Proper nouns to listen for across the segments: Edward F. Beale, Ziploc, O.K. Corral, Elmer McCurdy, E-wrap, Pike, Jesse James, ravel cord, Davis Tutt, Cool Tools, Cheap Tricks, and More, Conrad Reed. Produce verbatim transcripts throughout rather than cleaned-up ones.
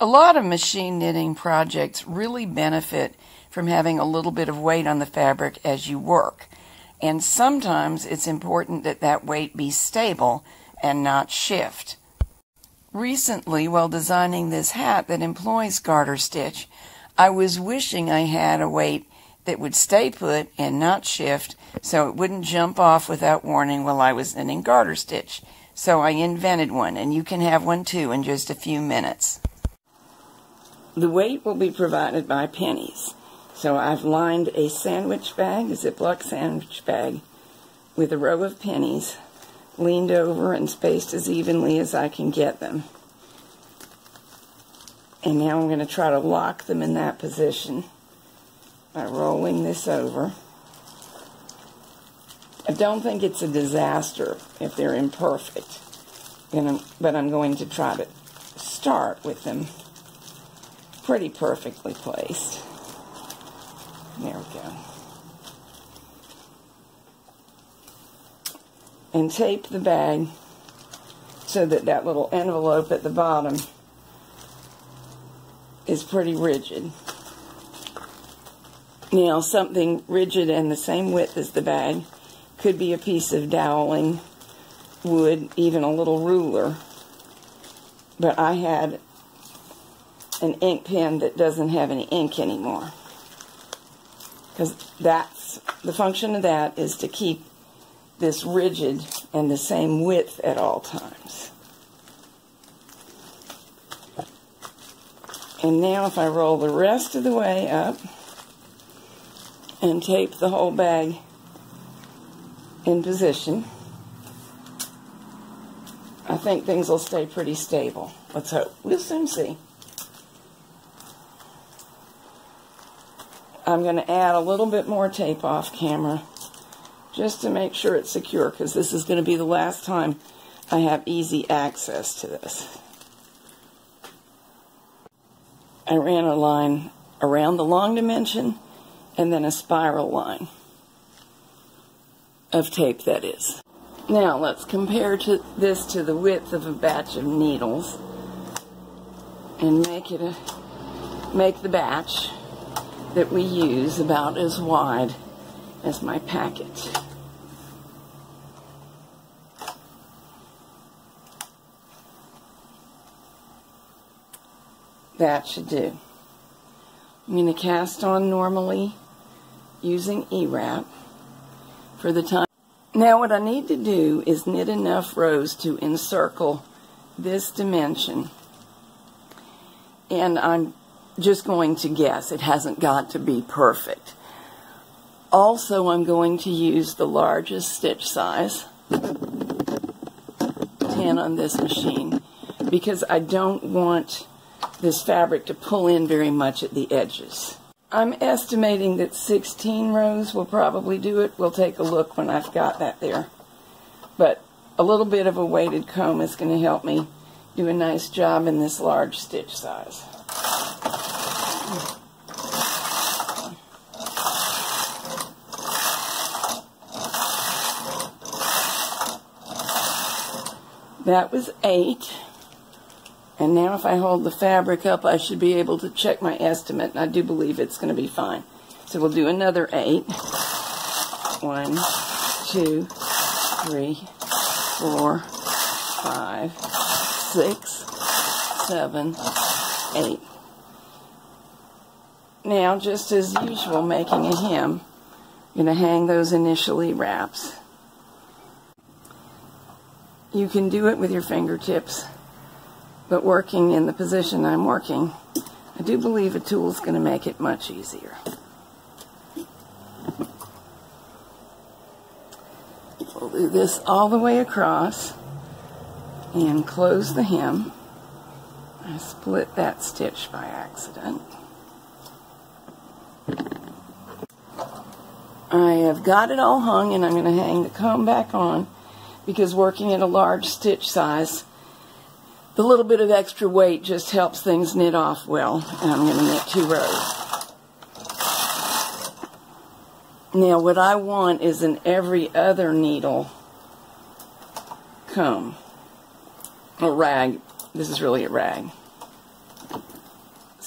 A lot of machine knitting projects really benefit from having a little bit of weight on the fabric as you work, and sometimes it's important that that weight be stable and not shift. Recently, while designing this hat that employs garter stitch, I was wishing I had a weight that would stay put and not shift so it wouldn't jump off without warning while I was knitting garter stitch. So I invented one, and you can have one too in just a few minutes. The weight will be provided by pennies. So I've lined a sandwich bag, a Ziploc sandwich bag, with a row of pennies, leaned over and spaced as evenly as I can get them. And now I'm going to try to lock them in that position by rolling this over. I don't think it's a disaster if they're imperfect, but I'm going to try to start with them pretty perfectly placed. There we go. And tape the bag so that that little envelope at the bottom is pretty rigid. Now, something rigid and the same width as the bag could be a piece of doweling, wood, even a little ruler. But I had an ink pen that doesn't have any ink anymore, because that's the function of that is to keep this rigid and the same width at all times. And now if I roll the rest of the way up and tape the whole bag in position, I think things will stay pretty stable. Let's hope. We'll soon see. I'm going to add a little bit more tape off camera just to make sure it's secure, because this is going to be the last time I have easy access to this. I ran a line around the long dimension and then a spiral line of tape, that is. Now let's compare to this to the width of a batch of needles and make it a, make the batch that we use about as wide as my packet. That should do. I'm going to cast on normally using E-wrap for the time. Now what I need to do is knit enough rows to encircle this dimension, and I'm just going to guess. It hasn't got to be perfect. Also, I'm going to use the largest stitch size, ten on this machine, because I don't want this fabric to pull in very much at the edges. I'm estimating that sixteen rows will probably do it. We'll take a look when I've got that there. But a little bit of a weighted comb is going to help me do a nice job in this large stitch size. That was eight, and now if I hold the fabric up, I should be able to check my estimate, and I do believe it's going to be fine. So we'll do another eight. One, two, three, four, five, six, seven, eight. Now, just as usual, making a hem, I'm going to hang those initial E-wraps. You can do it with your fingertips, but working in the position I'm working, I do believe a tool's going to make it much easier. We'll do this all the way across and close the hem. I split that stitch by accident. I have got it all hung, and I'm going to hang the comb back on, because working at a large stitch size, the little bit of extra weight just helps things knit off well. And I'm going to knit two rows. Now what I want is an every other needle comb, or rag. This is really a rag.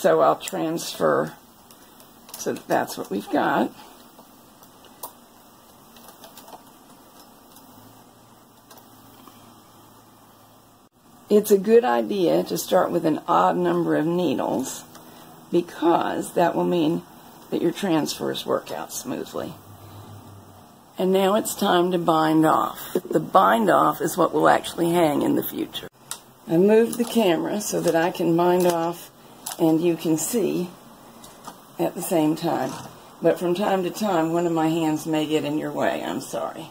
So I'll transfer. So that's what we've got. It's a good idea to start with an odd number of needles, because that will mean that your transfers work out smoothly. And now it's time to bind off. The bind off is what will actually hang in the future. I moved the camera so that I can bind off and you can see at the same time. But from time to time, one of my hands may get in your way. I'm sorry.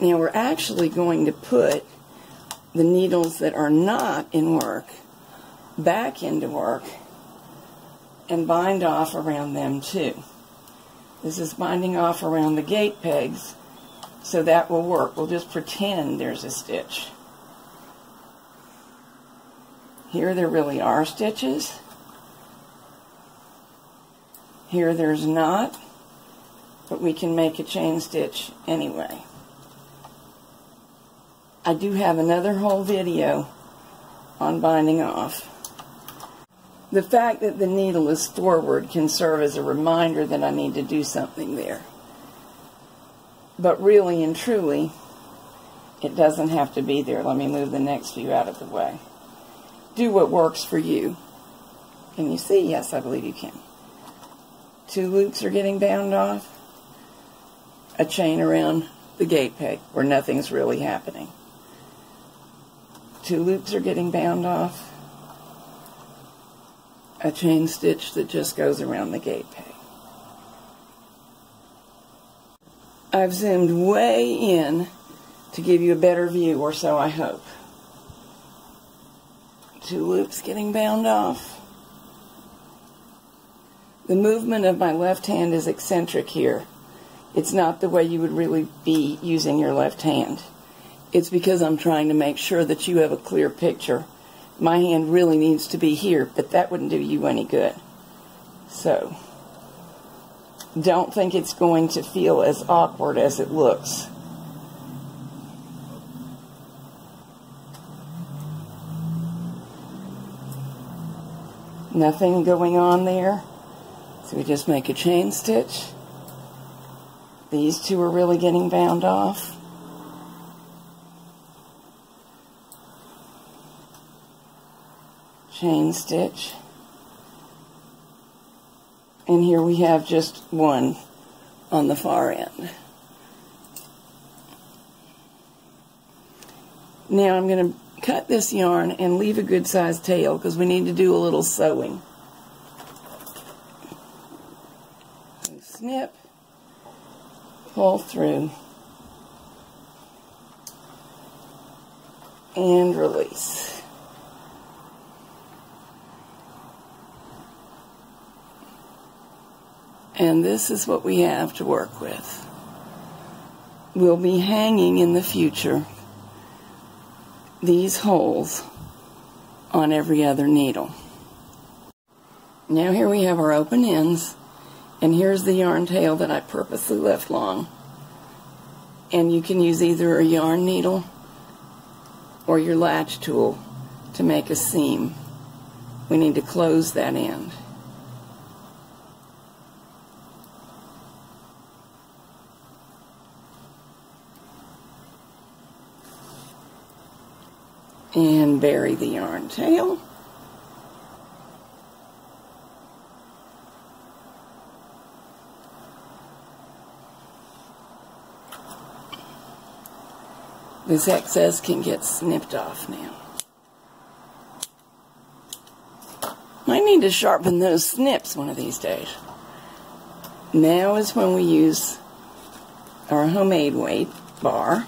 Now we're actually going to put the needles that are not in work back into work and bind off around them too. This is binding off around the gate pegs, so that will work. We'll just pretend there's a stitch. Here there really are stitches. Here there's not, but we can make a chain stitch anyway. I do have another whole video on binding off. The fact that the needle is forward can serve as a reminder that I need to do something there. But really and truly, it doesn't have to be there. Let me move the next few out of the way. Do what works for you. Can you see? Yes, I believe you can. Two loops are getting bound off. A chain around the gate peg where nothing's really happening. Two loops are getting bound off. A chain stitch that just goes around the gate peg. I've zoomed way in to give you a better view, or so I hope. Two loops getting bound off. The movement of my left hand is eccentric here. It's not the way you would really be using your left hand. It's because I'm trying to make sure that you have a clear picture. My hand really needs to be here, but that wouldn't do you any good. So, don't think it's going to feel as awkward as it looks. Nothing going on there. So we just make a chain stitch. These two are really getting bound off. Chain stitch. And here we have just one on the far end. Now I'm going to cut this yarn and leave a good sized tail, because we need to do a little sewing. And snip, pull through, and release. And this is what we have to work with. We'll be hanging in the future these holes on every other needle. Now here we have our open ends, and here's the yarn tail that I purposely left long. And you can use either a yarn needle or your latch tool to make a seam. We need to close that end. And bury the yarn tail. This excess can get snipped off now. I need to sharpen those snips one of these days. Now is when we use our homemade weight bar.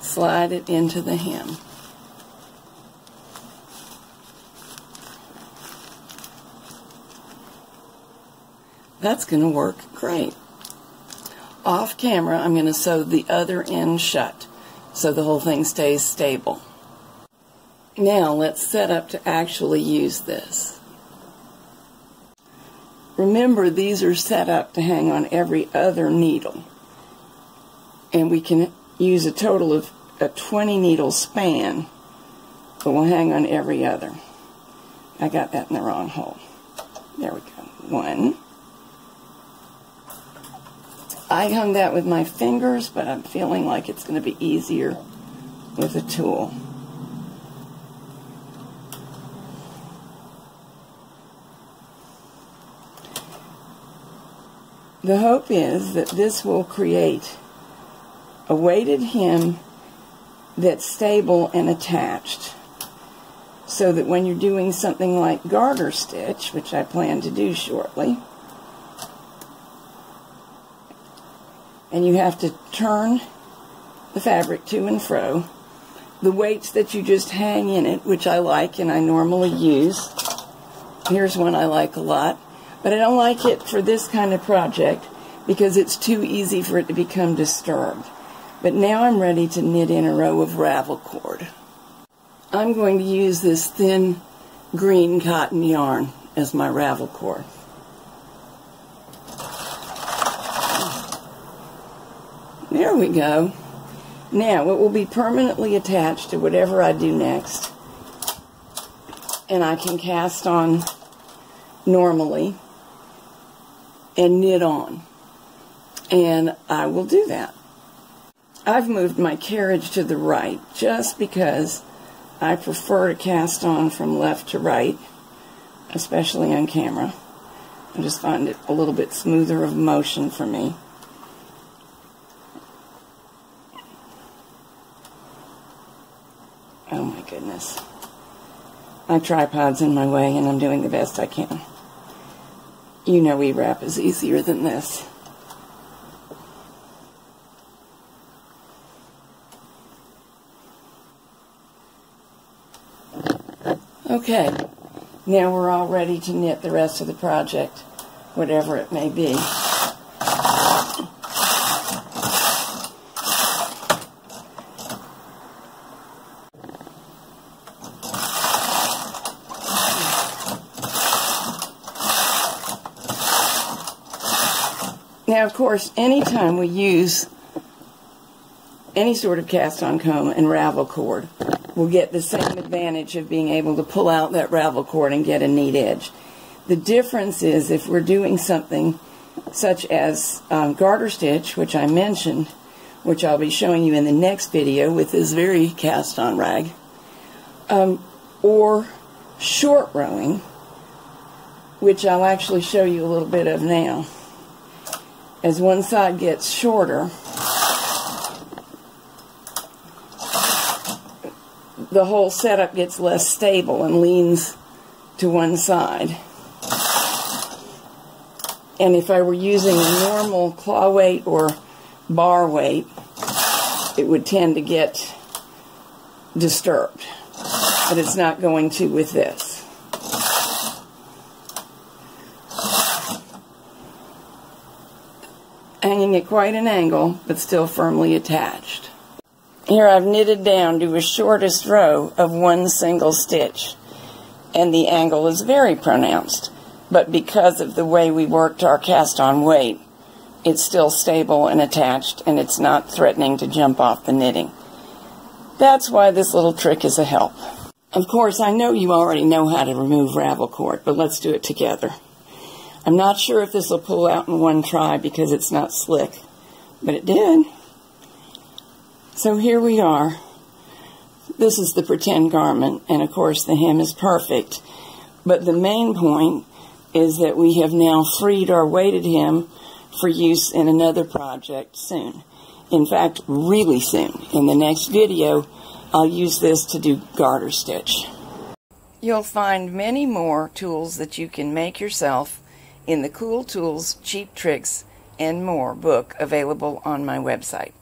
Slide it into the hem. That's going to work great. Off camera, I'm going to sew the other end shut so the whole thing stays stable. Now let's set up to actually use this. Remember, these are set up to hang on every other needle. And we can use a total of a twenty needle span, but we'll hang on every other. I got that in the wrong hole. There we go. One. I hung that with my fingers, but I'm feeling like it's going to be easier with a tool. The hope is that this will create a weighted hem that's stable and attached, so that when you're doing something like garter stitch, which I plan to do shortly, and you have to turn the fabric to and fro, the weights that you just hang in it, which I like and I normally use, here's one I like a lot, but I don't like it for this kind of project because it's too easy for it to become disturbed. But now I'm ready to knit in a row of ravel cord. I'm going to use this thin green cotton yarn as my ravel cord. There we go. Now it will be permanently attached to whatever I do next, and I can cast on normally and knit on, and I will do that. I've moved my carriage to the right just because I prefer to cast on from left to right, especially on camera. I just find it a little bit smoother of motion for me. Oh my goodness. My tripod's in my way and I'm doing the best I can. You know E-wrap is easier than this. Okay, now we're all ready to knit the rest of the project, whatever it may be. Now, of course, anytime we use any sort of cast-on comb and ravel cord, we'll get the same advantage of being able to pull out that ravel cord and get a neat edge. The difference is if we're doing something such as um, garter stitch, which I mentioned, which I'll be showing you in the next video with this very cast-on rag, um, or short rowing, which I'll actually show you a little bit of now. As one side gets shorter, the whole setup gets less stable and leans to one side. And if I were using a normal claw weight or bar weight, it would tend to get disturbed. But it's not going to with this. Hanging at quite an angle, but still firmly attached. Here I've knitted down to a shortest row of one single stitch, and the angle is very pronounced, but because of the way we worked our cast-on weight, it's still stable and attached, and it's not threatening to jump off the knitting. That's why this little trick is a help. Of course, I know you already know how to remove ravel cord, but let's do it together. I'm not sure if this will pull out in one try because it's not slick, but it did. So here we are. This is the pretend garment, and of course the hem is perfect. But the main point is that we have now freed our weighted hem for use in another project soon. In fact, really soon. In the next video, I'll use this to do garter stitch. You'll find many more tools that you can make yourself in the Cool Tools, Cheap Tricks, and More book available on my website.